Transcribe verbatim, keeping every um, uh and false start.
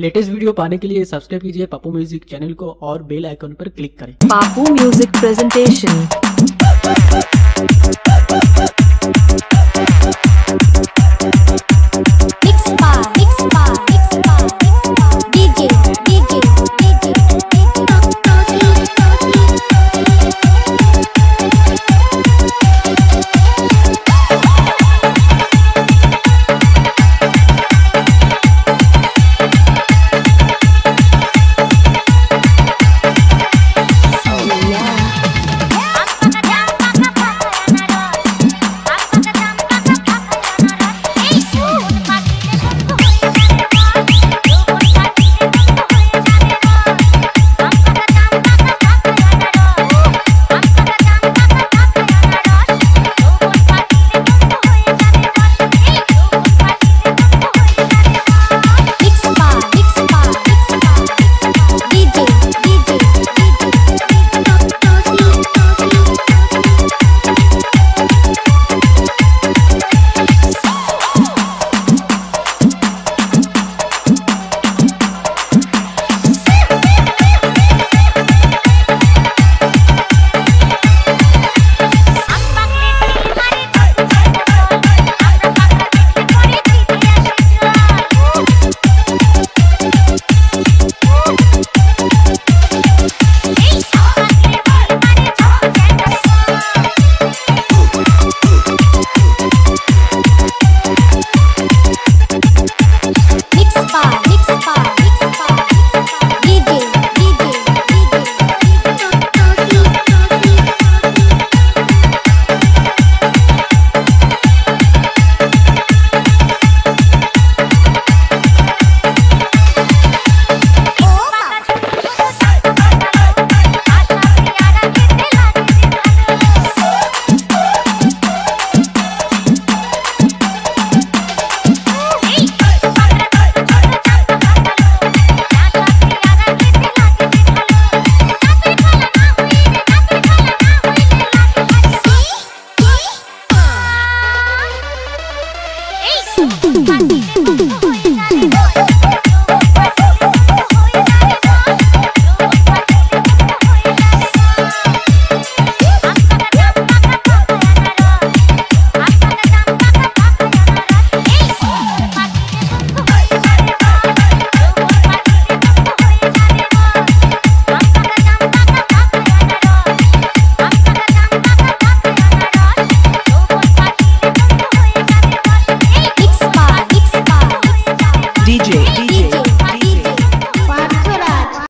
Latest video पाने के लिए सब्सक्राइब कीजिए पप्पू म्यूजिक चैनल को और बेल आइकन पर क्लिक करें। Pappu music presentation.